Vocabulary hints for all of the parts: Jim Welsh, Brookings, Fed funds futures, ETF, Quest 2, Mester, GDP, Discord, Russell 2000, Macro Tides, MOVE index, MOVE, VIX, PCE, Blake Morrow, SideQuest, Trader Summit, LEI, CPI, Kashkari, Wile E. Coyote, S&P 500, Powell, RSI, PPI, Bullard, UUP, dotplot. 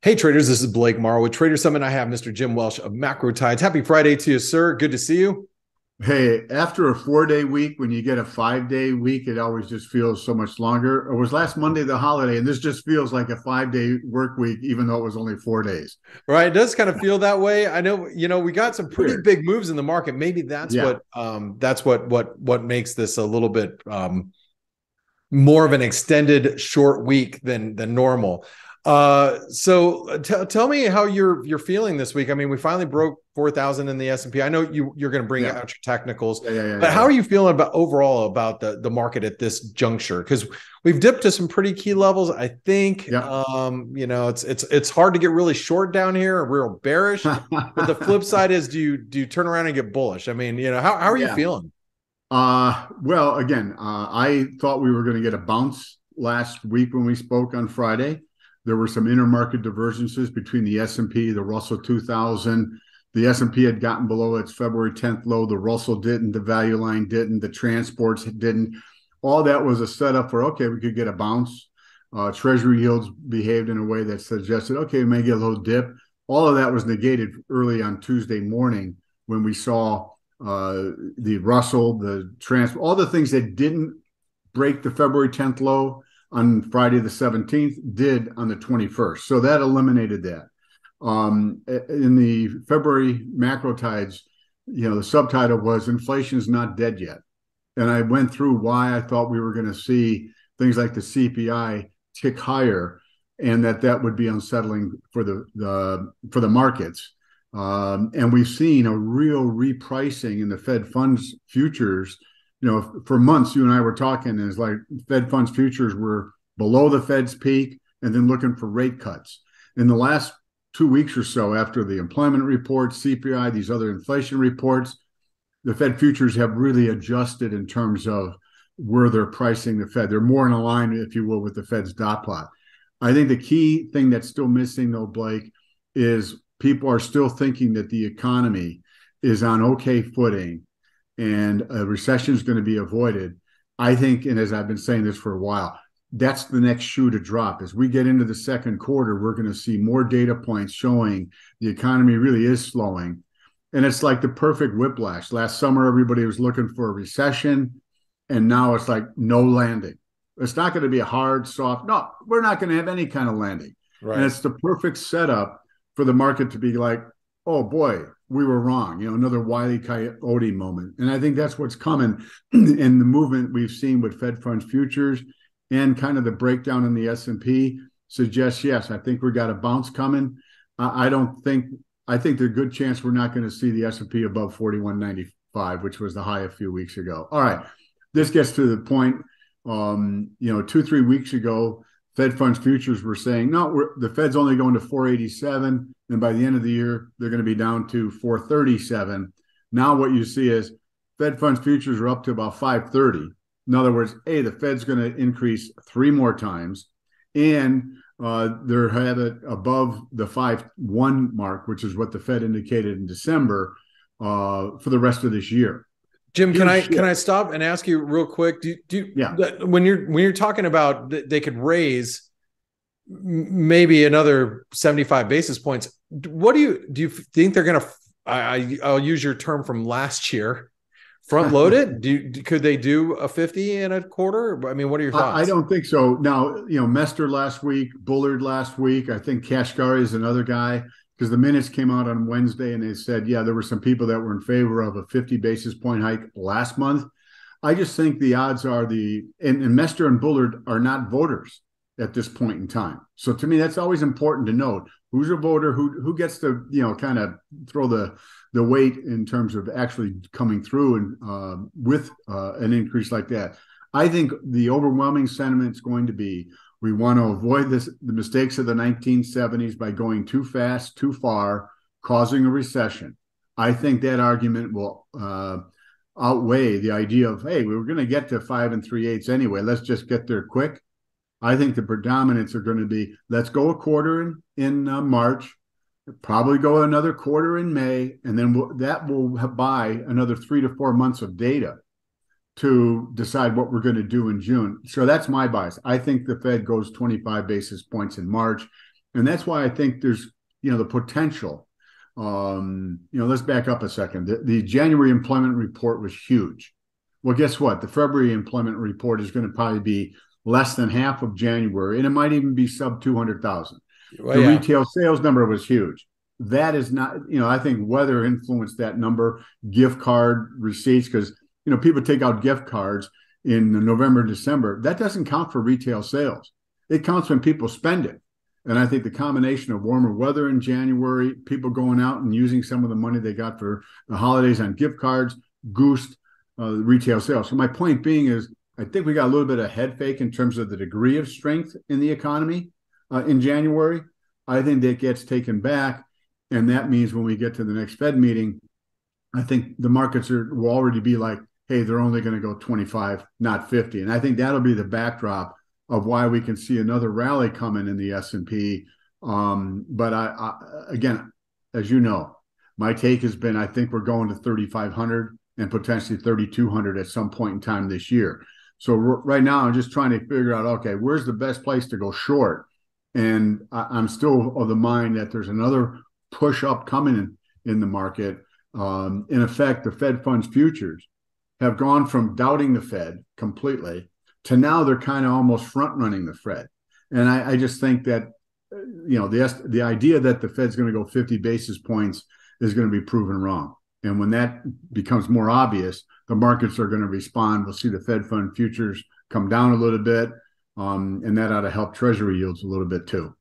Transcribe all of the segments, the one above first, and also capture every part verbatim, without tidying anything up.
Hey traders, this is Blake Morrow with Trader Summit. I have Mister Jim Welsh of Macro Tides. Happy Friday to you, sir. Good to see you. Hey, after a four-day week, when you get a five-day week, it always just feels so much longer. It was last Monday the holiday, and this just feels like a five-day work week, even though it was only four days. Right, it does kind of feel that way. I know, you know, we got some pretty big moves in the market. Maybe that's yeah. what um, that's what what what makes this a little bit um, more of an extended short week than than normal. Uh, so t- tell me how you're you're feeling this week. I mean, we finally broke four thousand in the S and P. I know you you're going to bring yeah. out your technicals, yeah, yeah, yeah, but yeah. how are you feeling about overall about the the market at this juncture? Because we've dipped to some pretty key levels, I think. Yeah. Um, you know, it's it's it's hard to get really short down here, real bearish. But the flip side is, do you do you turn around and get bullish? I mean, you know, how how are yeah. you feeling? Uh, well, again, uh, I thought we were going to get a bounce last week when we spoke on Friday. There were some intermarket divergences between the S and P, the Russell two thousand. The S and P had gotten below its February tenth low. The Russell didn't. The value line didn't. The transports didn't. All that was a setup for, okay, we could get a bounce. Uh, treasury yields behaved in a way that suggested, okay, we may get a little dip. All of that was negated early on Tuesday morning when we saw uh, the Russell, the transport, all the things that didn't break the February tenth low on Friday the seventeenth did on the twenty-first. So that eliminated that. Um, in the February macro tides, you know, the subtitle was inflation's not dead yet. And I went through why I thought we were going to see things like the C P I tick higher and that that would be unsettling for the, the for the markets. Um, and we've seen a real repricing in the Fed funds futures. You know, for months, you and I were talking, and it's like Fed funds futures were below the Fed's peak and then looking for rate cuts. In the last two weeks or so, after the employment report, C P I, these other inflation reports, the Fed futures have really adjusted in terms of where they're pricing the Fed. They're more in alignment, if you will, with the Fed's dot plot. I think the key thing that's still missing, though, Blake, is people are still thinking that the economy is on okay footing and a recession is going to be avoided. I think, and as I've been saying this for a while, that's the next shoe to drop. As we get into the second quarter, we're going to see more data points showing the economy really is slowing. And it's like the perfect whiplash. Last summer, everybody was looking for a recession, and now it's like no landing. It's not going to be a hard, soft, no, we're not going to have any kind of landing. Right. And it's the perfect setup for the market to be like, oh boy, we were wrong, you know, another Wile E. Coyote moment. And I think that's what's coming in the movement we've seen with Fed funds futures and kind of the breakdown in the S and P suggests, yes, I think we got a bounce coming. I don't think, I think there's a good chance we're not going to see the S and P above forty-one ninety-five, which was the high a few weeks ago. All right, this gets to the point, um, you know, two, three weeks ago, Fed funds futures were saying, no, we're, the Fed's only going to four eighty-seven, and by the end of the year, they're going to be down to four thirty-seven. Now what you see is Fed funds futures are up to about five thirty. In other words, hey, the Fed's going to increase three more times, and uh, they're have it above the five one mark, which is what the Fed indicated in December uh, for the rest of this year. Jim, can I can I stop and ask you real quick? Do do yeah. when you're when you're talking about th- they could raise maybe another seventy-five basis points, what do you do you think they're going to? I I'll use your term from last year, front load it. Do could they do a fifty in a quarter? I mean, what are your thoughts? I, I don't think so. Now, you know, Mester last week, Bullard last week. I think Kashkari is another guy. Because the minutes came out on Wednesday and they said, yeah, there were some people that were in favor of a fifty basis point hike last month. I just think the odds are the, and, and Mester and Bullard are not voters at this point in time. So to me, that's always important to note. Who's a voter? Who who gets to, you know, kind of throw the the weight in terms of actually coming through and uh, with uh, an increase like that? I think the overwhelming sentiment is going to be, we want to avoid this, the mistakes of the nineteen seventies by going too fast, too far, causing a recession. I think that argument will uh, outweigh the idea of, hey, we were going to get to five and three-eighths anyway. Let's just get there quick. I think the predominance are going to be, let's go a quarter in, in uh, March, probably go another quarter in May, and then we'll, that will buy another three to four months of data to decide what we're going to do in June. So that's my bias. I think the Fed goes twenty-five basis points in March, And that's why I think there's, you know, the potential. Um, you know, let's back up a second. The, the January employment report was huge. Well, guess what? The February employment report is going to probably be less than half of January, and it might even be sub two hundred thousand. Well, the yeah. retail sales number was huge. That is not, you know, I think weather influenced that number, gift card receipts, because, you know, people take out gift cards in November and December. That doesn't count for retail sales. It counts when people spend it. And I think the combination of warmer weather in January, people going out and using some of the money they got for the holidays on gift cards, goosed uh, retail sales. So my point being is, I think we got a little bit of head fake in terms of the degree of strength in the economy uh, in January. I think that gets taken back. And that means when we get to the next Fed meeting, I think the markets are, will already be like, hey, they're only going to go twenty-five, not fifty. And I think that'll be the backdrop of why we can see another rally coming in the S and P. Um, but I, I, again, as you know, my take has been, I think we're going to thirty-five hundred and potentially thirty-two hundred at some point in time this year. So right now I'm just trying to figure out, okay, where's the best place to go short? And I, I'm still of the mind that there's another push up coming in, in the market. Um, in effect, the Fed funds futures have gone from doubting the Fed completely to now they're kind of almost front-running the Fed. And I, I just think that, you know, the the idea that the Fed's going to go fifty basis points is going to be proven wrong. And when that becomes more obvious, the markets are going to respond. We'll see the Fed fund futures come down a little bit, um, and that ought to help Treasury yields a little bit too.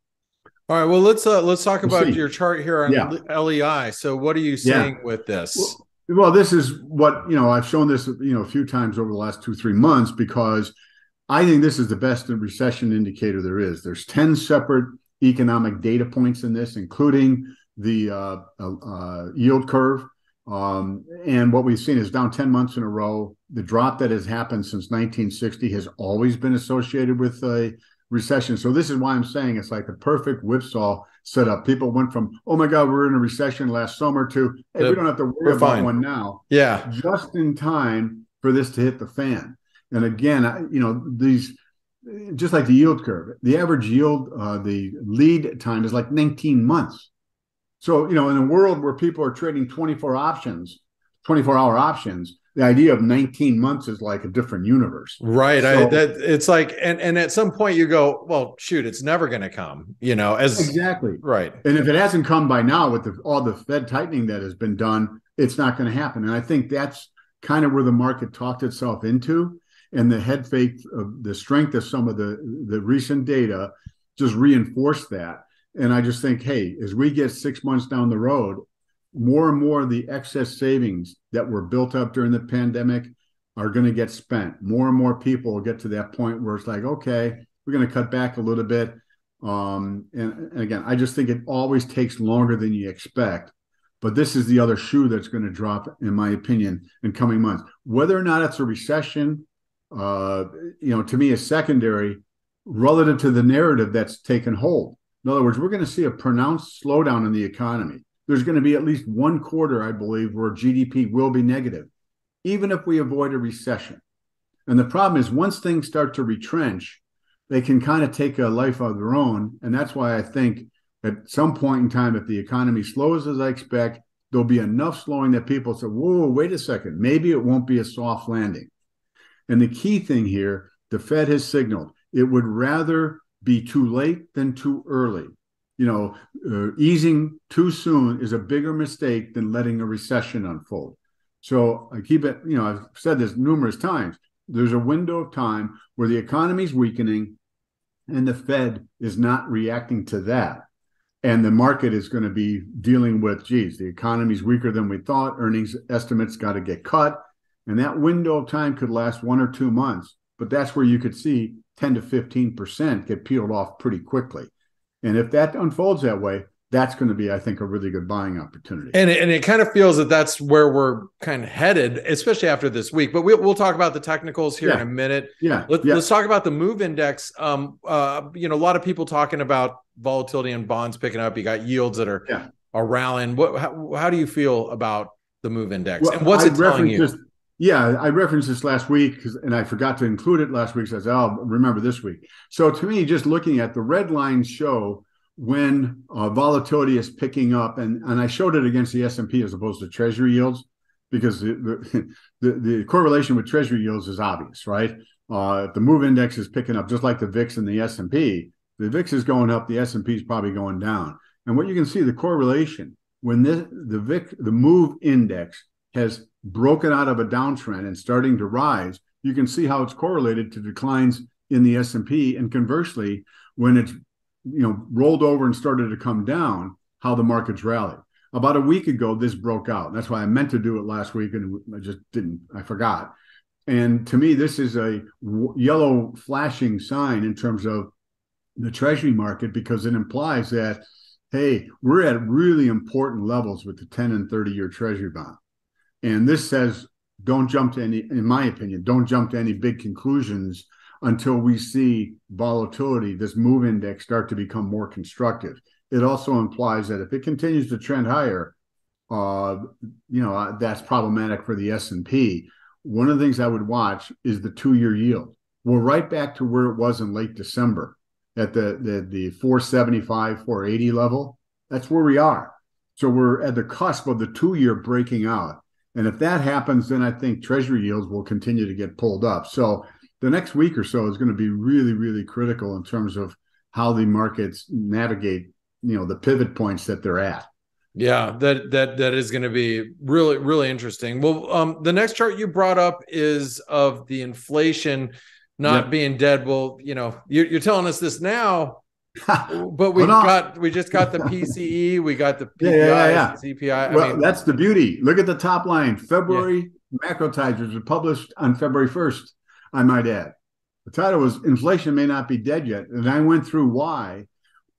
All right, well, let's uh, let's talk we'll about see. your chart here on yeah. L E I. So what are you seeing yeah. with this? Well, well, this is what, you know, I've shown this, you know, a few times over the last two, three months because I think this is the best recession indicator there is. There's ten separate economic data points in this, including the uh, uh, yield curve. Um, and what we've seen is down ten months in a row. The drop that has happened since nineteen sixty has always been associated with a recession. So this is why I'm saying it's like the perfect whipsaw setup. People went from, oh my God, we're in a recession last summer to, hey, the, we don't have to worry about fine. one now. Yeah. Just in time for this to hit the fan. And again, you know, these, just like the yield curve, the average yield, uh, the lead time is like nineteen months. So, you know, in a world where people are trading twenty-four options, twenty-four hour options, the idea of nineteen months is like a different universe. Right. So, I, that, it's like, and, and at some point you go, well, shoot, it's never going to come, you know, as exactly right. And if it hasn't come by now with the, all the Fed tightening that has been done, it's not going to happen. And I think that's kind of where the market talked itself into. And the head fake of the strength of some of the, the recent data just reinforced that. And I just think, hey, as we get six months down the road, more and more of the excess savings that were built up during the pandemic are going to get spent. More and more people will get to that point where it's like, okay, we're going to cut back a little bit. Um, and, and again, I just think it always takes longer than you expect. But this is the other shoe that's going to drop, in my opinion, in coming months. Whether or not it's a recession, uh, you know, to me is secondary relative to the narrative that's taken hold. In other words, we're going to see a pronounced slowdown in the economy. There's going to be at least one quarter, I believe, where G D P will be negative, even if we avoid a recession. And the problem is once things start to retrench, they can kind of take a life of their own. And that's why I think at some point in time, if the economy slows as I expect, there'll be enough slowing that people say, whoa, wait a second, maybe it won't be a soft landing. And the key thing here, the Fed has signaled it would rather be too late than too early. You know, uh, easing too soon is a bigger mistake than letting a recession unfold. So I keep it, you know, I've said this numerous times. There's a window of time where the economy's weakening and the Fed is not reacting to that. And the market is going to be dealing with, geez, the economy's weaker than we thought. Earnings estimates got to get cut. And that window of time could last one or two months. But that's where you could see ten to fifteen percent get peeled off pretty quickly. And if that unfolds that way, that's going to be, I think, a really good buying opportunity. And it, and it kind of feels that that's where we're kind of headed, especially after this week. But we, we'll talk about the technicals here yeah. in a minute. Yeah. Let, yeah. Let's talk about the MOVE index. Um, uh, you know, a lot of people talking about volatility and bonds picking up. You got yields that are, yeah. are rallying. What, how, how do you feel about the MOVE index? Well, and what's it telling you? This, yeah, I referenced this last week, and I forgot to include it last week. So I said, I'll remember this week. So to me, just looking at the red lines show when uh, volatility is picking up, and, and I showed it against the S and P as opposed to Treasury yields, because the the, the correlation with Treasury yields is obvious, right? Uh, if the MOVE index is picking up, just like the V I X and the S and P, the V I X is going up, the S and P is probably going down. And what you can see, the correlation, when this, the V I X, the MOVE index has broken out of a downtrend and starting to rise, you can see how it's correlated to declines in the S and P. And conversely, when it's you know rolled over and started to come down, how the markets rallied. About a week ago, this broke out. That's why I meant to do it last week, and I just didn't, I forgot. And to me, this is a yellow flashing sign in terms of the Treasury market, because it implies that, hey, we're at really important levels with the ten and thirty year Treasury bond. And this says, don't jump to any, in my opinion, don't jump to any big conclusions until we see volatility, this MOVE index, start to become more constructive. It also implies that if it continues to trend higher, uh, you know, that's problematic for the S and P. One of the things I would watch is the two-year yield. We're right back to where it was in late December at the, the, the four seventy-five, four eighty level. That's where we are. So we're at the cusp of the two-year breaking out. And if that happens, then I think Treasury yields will continue to get pulled up. So the next week or so is going to be really, really critical in terms of how the markets navigate, you know, the pivot points that they're at. Yeah, that that that is going to be really, really interesting. Well, um, the next chart you brought up is of the inflation not yep. being dead. Well, you know, you're, you're telling us this now, but we got we just got the P C E, we got the P P I, yeah, yeah, yeah. The C P I. Well, I mean, that's the beauty. Look at the top line. February yeah. Macro Tides was published on February first. I might add, the title was "Inflation May Not Be Dead Yet," and I went through why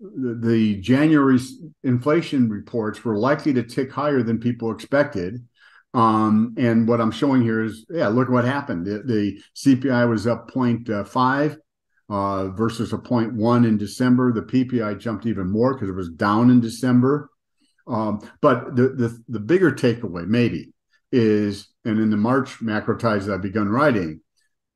the January inflation reports were likely to tick higher than people expected. Um, and what I'm showing here is, yeah, look what happened. The, the C P I was up zero point five uh, versus a zero point one in December. The P P I jumped even more because it was down in December. Um, but the, the the bigger takeaway maybe is, and in the March macro tides that I've begun writing,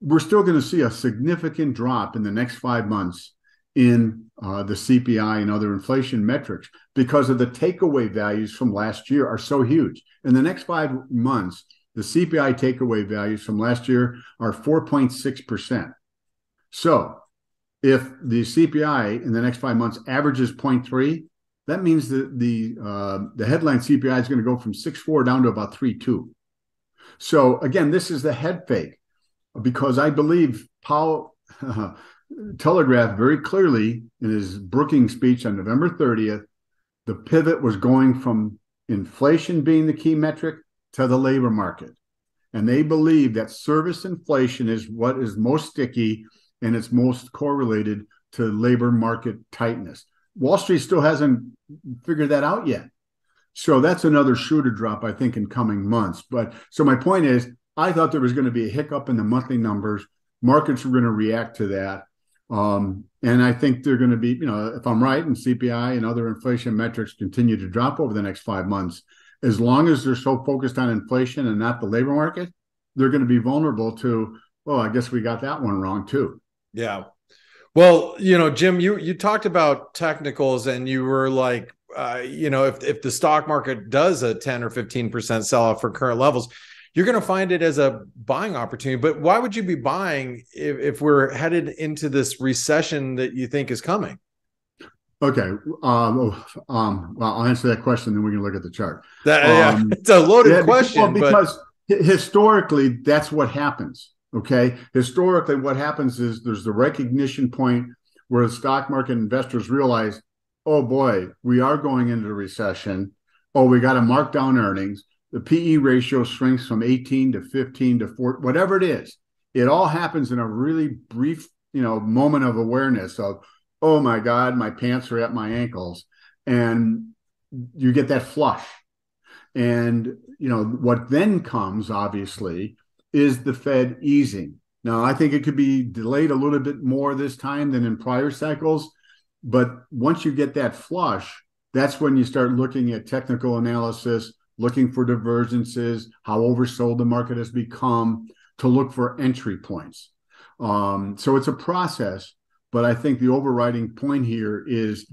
we're still going to see a significant drop in the next five months in uh, the C P I and other inflation metrics, because of the takeaway values from last year are so huge. In the next five months, the C P I takeaway values from last year are four point six percent. So if the C P I in the next five months averages zero point three, that means that the, uh, the headline C P I is going to go from six point four down to about three point two. So again, this is the head fake, because I believe Powell uh, telegraphed very clearly in his Brookings speech on November thirtieth, the pivot was going from inflation being the key metric to the labor market. And they believe that service inflation is what is most sticky, and it's most correlated to labor market tightness. Wall Street still hasn't figured that out yet. So that's another shoe to drop, I think, in coming months. But so my point is, I thought there was going to be a hiccup in the monthly numbers. Markets were going to react to that. Um, and I think they're going to be, you know, if I'm right, and C P I and other inflation metrics continue to drop over the next five months, as long as they're so focused on inflation and not the labor market, they're going to be vulnerable to, well, I guess we got that one wrong too. Yeah. Well, you know, Jim, you, you talked about technicals, and you were like, uh, you know, if, if the stock market does a ten or fifteen percent sell off for current levels, you're going to find it as a buying opportunity. But why would you be buying if, if we're headed into this recession that you think is coming? Okay. Um, um, well, I'll answer that question, then we can look at the chart. That, um, yeah, it's a loaded yeah, question. Because, well, because but... historically, that's what happens, okay? Historically, what happens is there's the recognition point where the stock market investors realize, oh, boy, we are going into a recession. Oh, we got to mark down earnings. The P E ratio shrinks from eighteen to fifteen to four, whatever it is. It all happens in a really brief, you know, moment of awareness of, oh my God, my pants are at my ankles. And you get that flush. And, you know, what then comes, obviously, is the Fed easing. Now, I think it could be delayed a little bit more this time than in prior cycles. But once you get that flush, that's when you start looking at technical analysis, looking for divergences, how oversold the market has become, to look for entry points. Um, so it's a process, but I think the overriding point here is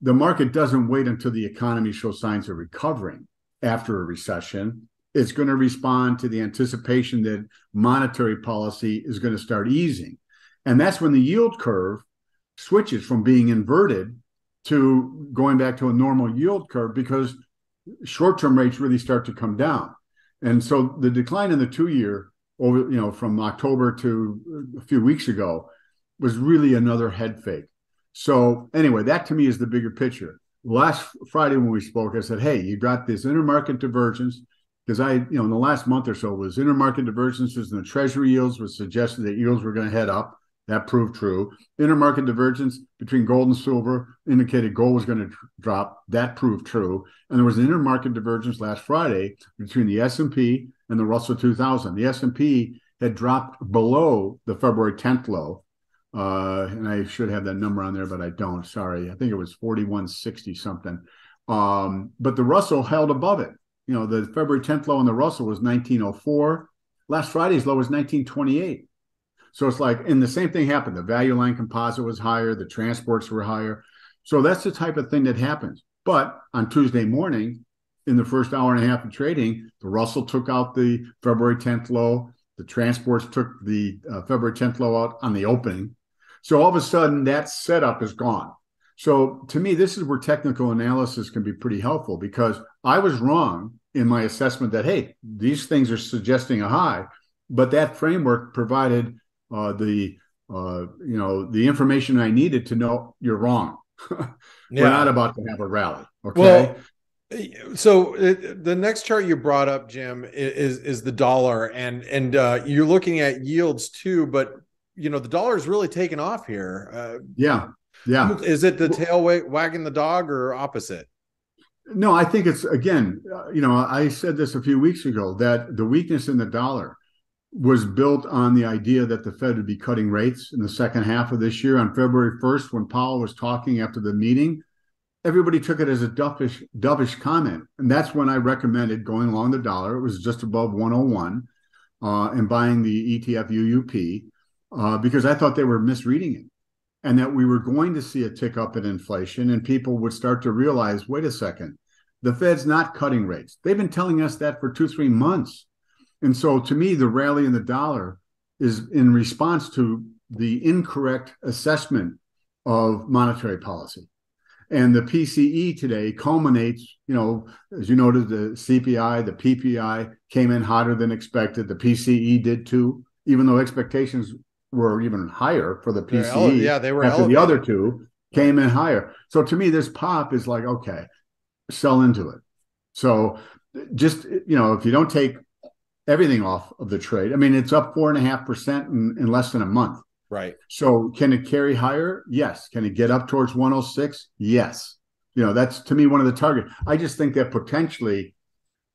the market doesn't wait until the economy shows signs of recovering after a recession. It's going to respond to the anticipation that monetary policy is going to start easing. And that's when the yield curve switches from being inverted to going back to a normal yield curve, because short-term rates really start to come down. And so the decline in the two-year over, you know, from October to a few weeks ago was really another head fake. So anyway, that to me is the bigger picture. Last Friday when we spoke, I said, hey, you got this intermarket divergence, because I, you know, in the last month or so was intermarket divergences in the treasury yields, which suggested that yields were going to head up. That proved true. Intermarket divergence between gold and silver indicated gold was going to drop. That proved true. And there was an intermarket divergence last Friday between the S and P and the Russell two thousand. The S and P had dropped below the February tenth low. Uh, and I should have that number on there, but I don't. Sorry. I think it was forty-one sixty something. Um, but the Russell held above it. You know, the February tenth low on the Russell was nineteen oh four. Last Friday's low was nineteen twenty-eight. So it's like, and the same thing happened. The value line composite was higher. The transports were higher. So that's the type of thing that happens. But on Tuesday morning, in the first hour and a half of trading, the Russell took out the February tenth low. The transports took the uh, February tenth low out on the opening. So all of a sudden, that setup is gone. So to me, this is where technical analysis can be pretty helpful, because I was wrong in my assessment that, hey, these things are suggesting a high, but that framework provided Uh, the uh, you know the information I needed to know you're wrong. We're yeah. not about to have a rally. Okay. Well, so it, the next chart you brought up, Jim, is is the dollar, and and uh, you're looking at yields too. But you know the dollar is really taken off here. Uh, yeah, yeah. Is it the tail wagging the dog or opposite? No, I think it's again. Uh, you know, I said this a few weeks ago that the weakness in the dollar was built on the idea that the Fed would be cutting rates in the second half of this year. On February first, when Powell was talking after the meeting, everybody took it as a dovish, dovish comment. And that's when I recommended going along the dollar. It was just above one oh one uh, and buying the E T F U U P uh, because I thought they were misreading it and that we were going to see a tick up in inflation and people would start to realize, wait a second, the Fed's not cutting rates. They've been telling us that for two, three months. And so to me, the rally in the dollar is in response to the incorrect assessment of monetary policy. And the P C E today culminates, you know, as you noted, the C P I, the P P I came in hotter than expected. The P C E did too, even though expectations were even higher for the P C E. Ele- yeah, they were after elevated. The other two came in higher. So to me, this pop is like, okay, sell into it. So just, you know, if you don't take everything off of the trade. I mean, it's up four and a half percent in less than a month. Right. So can it carry higher? Yes. Can it get up towards one oh six? Yes. You know, that's to me one of the targets. I just think that potentially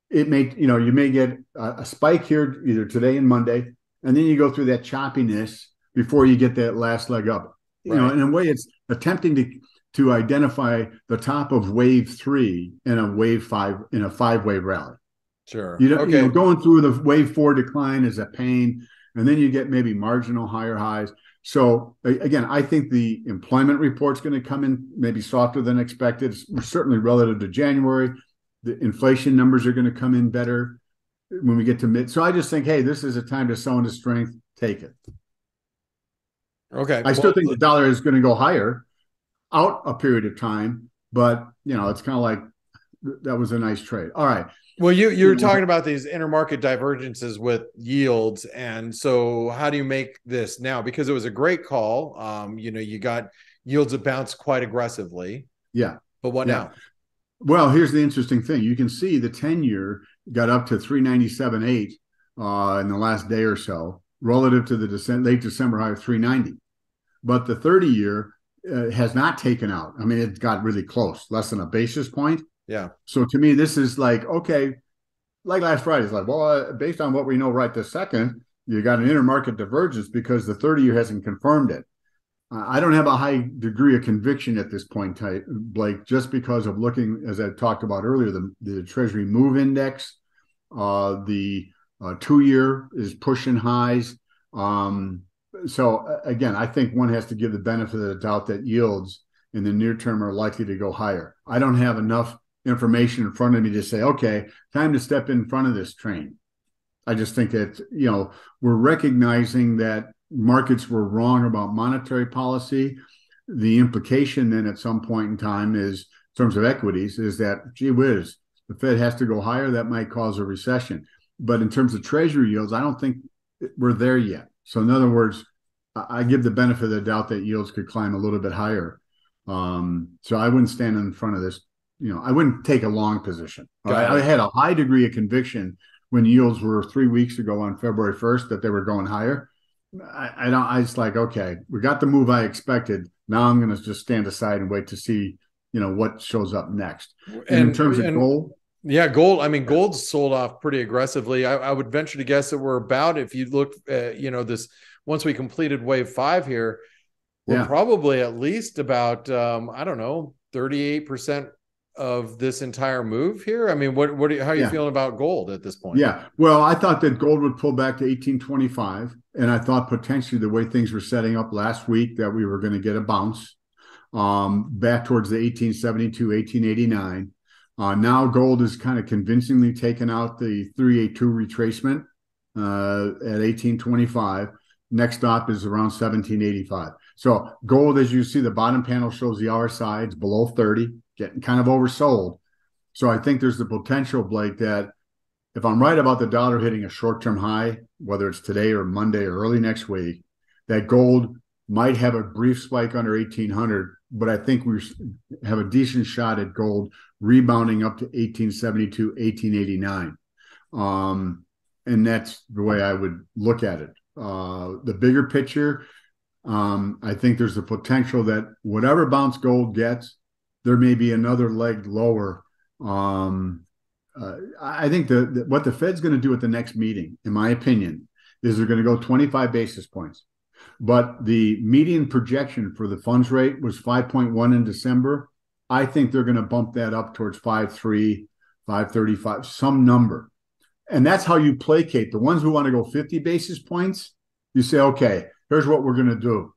it may, you know, you may get a, a spike here either today and Monday, and then you go through that choppiness before you get that last leg up. You right. know, in a way it's attempting to to identify the top of wave three in a wave five, in a five-wave rally. Sure. You know, okay. you know, going through the wave four decline is a pain, and then you get maybe marginal higher highs. So again, I think the employment report's going to come in maybe softer than expected, certainly relative to January. The inflation numbers are going to come in better when we get to mid. So I just think, hey, this is a time to sell into strength. Take it. Okay. I well, still think the dollar is going to go higher out a period of time, but you know, it's kind of like that was a nice trade. All right. Well, you you were talking about these intermarket divergences with yields, and so how do you make this now? Because it was a great call. Um, you know, you got yields that bounced quite aggressively. Yeah, but what yeah. now? Well, here's the interesting thing. You can see the ten-year got up to three ninety-seven point eight uh, in the last day or so, relative to the Dece- late December high of three ninety. But the thirty-year uh, has not taken out. I mean, it got really close, less than a basis point. Yeah. So to me, this is like, okay, like last Friday, it's like, well, uh, based on what we know right this second, you got an intermarket divergence because the thirty-year hasn't confirmed it. Uh, I don't have a high degree of conviction at this point, type, Blake, just because of looking, as I talked about earlier, the, the Treasury MOVE index, uh, the uh, two-year is pushing highs. Um, so, again, I think one has to give the benefit of the doubt that yields in the near term are likely to go higher. I don't have enough information in front of me to say, okay, time to step in front of this train. I just think that, you know, we're recognizing that markets were wrong about monetary policy. The implication then at some point in time is, in terms of equities, is that, gee whiz, the Fed has to go higher. That might cause a recession. But in terms of treasury yields, I don't think we're there yet. So in other words, I give the benefit of the doubt that yields could climb a little bit higher. Um, so I wouldn't stand in front of this. You know, I wouldn't take a long position. I, I had a high degree of conviction when yields were three weeks ago on February first that they were going higher. I, I don't. I just like, okay, we got the move I expected. Now I'm going to just stand aside and wait to see, you know, what shows up next. And, and in terms of and, gold, yeah, gold. I mean, gold's sold off pretty aggressively. I, I would venture to guess that we're about, if you look, uh, you know, this once we completed wave five here, we're yeah. probably at least about um, I don't know, thirty-eight percent. Of this entire move here? I mean, what, what, are you, how are you yeah. feeling about gold at this point? Yeah. Well, I thought that gold would pull back to eighteen twenty-five. And I thought potentially the way things were setting up last week that we were going to get a bounce um, back towards the eighteen seventy-two, eighteen eighty-nine. Uh, now gold is kind of convincingly taken out the three eighty-two retracement uh, at eighteen twenty-five. Next stop is around seventeen eighty-five. So gold, as you see, the bottom panel shows the R S I. It's below thirty. Getting kind of oversold. So I think there's the potential, Blake, that if I'm right about the dollar hitting a short-term high, whether it's today or Monday or early next week, that gold might have a brief spike under eighteen hundred, but I think we have a decent shot at gold rebounding up to eighteen seventy-two, eighteen eighty-nine. Um, and that's the way I would look at it. Uh, the bigger picture, um, I think there's the potential that whatever bounce gold gets, there may be another leg lower. Um, uh, I think the, the, what the Fed's going to do at the next meeting, in my opinion, is they're going to go twenty-five basis points. But the median projection for the funds rate was five point one in December. I think they're going to bump that up towards five point three, five point three five, some number. And that's how you placate. The ones who want to go fifty basis points, you say, okay, here's what we're going to do.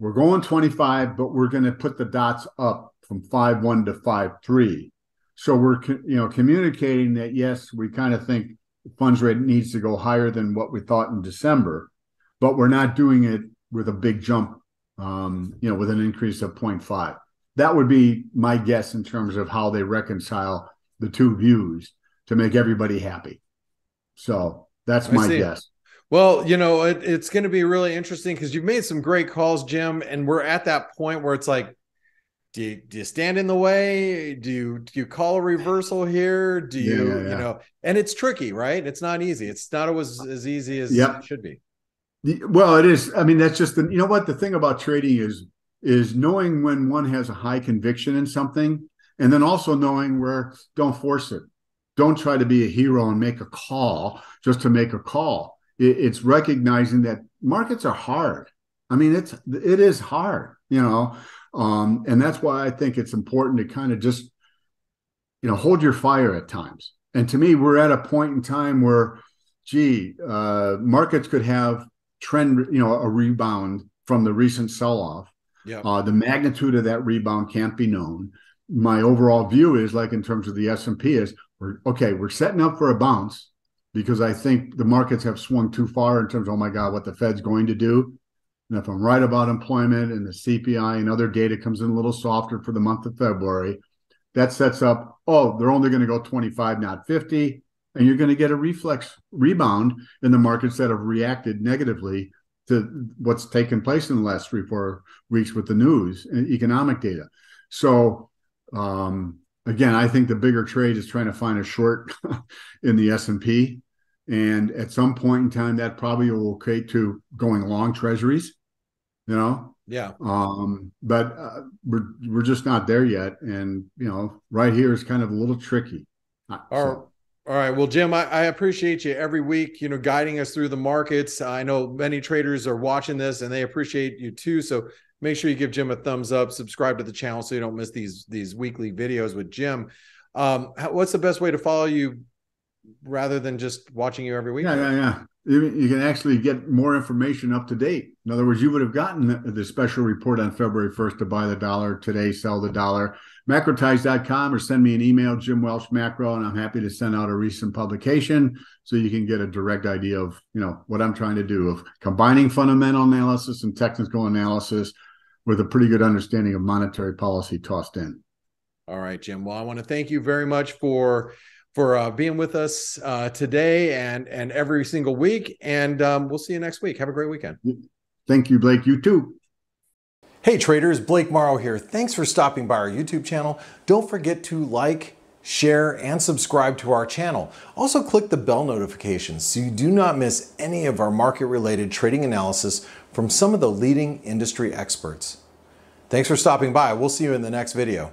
We're going twenty-five, but we're going to put the dots up from five point one to five point three. So we're you know communicating that, yes, we kind of think the funds rate needs to go higher than what we thought in December, but we're not doing it with a big jump, um, you know, with an increase of zero point five. That would be my guess in terms of how they reconcile the two views to make everybody happy. So that's my guess. Well, you know, it, it's going to be really interesting because you've made some great calls, Jim, and we're at that point where it's like, Do you, do you stand in the way? Do you, do you call a reversal here? Do you, yeah, yeah, yeah. you know, and it's tricky, right? It's not easy. It's not always as easy as yep. it should be. Well, it is. I mean, that's just the, you know what, the thing about trading is, is knowing when one has a high conviction in something, and then also knowing where don't force it. Don't try to be a hero and make a call just to make a call. It, it's recognizing that markets are hard. I mean, it's, it is hard, you know? Um, and that's why I think it's important to kind of just, you know, hold your fire at times. And to me, we're at a point in time where, gee, uh, markets could have trend, you know, a rebound from the recent sell-off. Yeah. Uh, the magnitude of that rebound can't be known. My overall view is, like in terms of the S and P, is we're okay, we're setting up for a bounce because I think the markets have swung too far in terms of, oh my God, what the Fed's going to do. And if I'm right about employment and the C P I and other data comes in a little softer for the month of February, that sets up, oh, they're only going to go twenty-five, not fifty. And you're going to get a reflex rebound in the markets that have reacted negatively to what's taken place in the last three, four weeks with the news and economic data. So, um, again, I think the bigger trade is trying to find a short in the S and P. And at some point in time, that probably will equate to going long treasuries. You know, yeah. Um, but uh, we're we're just not there yet, and you know, right here is kind of a little tricky. All so. right, all right. Well, Jim, I, I appreciate you every week. You know, guiding us through the markets. I know many traders are watching this, and they appreciate you too. So make sure you give Jim a thumbs up, subscribe to the channel, so you don't miss these these weekly videos with Jim. Um, what's the best way to follow you rather than just watching you every week? Yeah, yeah, yeah. You, you can actually get more information up to date. In other words, you would have gotten the, the special report on February first to buy the dollar today, sell the dollar. Macrotides dot com, or send me an email, Jim Welsh Macro, and I'm happy to send out a recent publication so you can get a direct idea of, you know, what I'm trying to do of combining fundamental analysis and technical analysis with a pretty good understanding of monetary policy tossed in. All right, Jim. Well, I want to thank you very much for for uh, being with us uh, today and and every single week. And um, we'll see you next week. Have a great weekend. Thank you, Blake. You too. Hey traders, Blake Morrow here. Thanks for stopping by our YouTube channel. Don't forget to like, share, and subscribe to our channel. Also click the bell notifications so you do not miss any of our market-related trading analysis from some of the leading industry experts. Thanks for stopping by. We'll see you in the next video.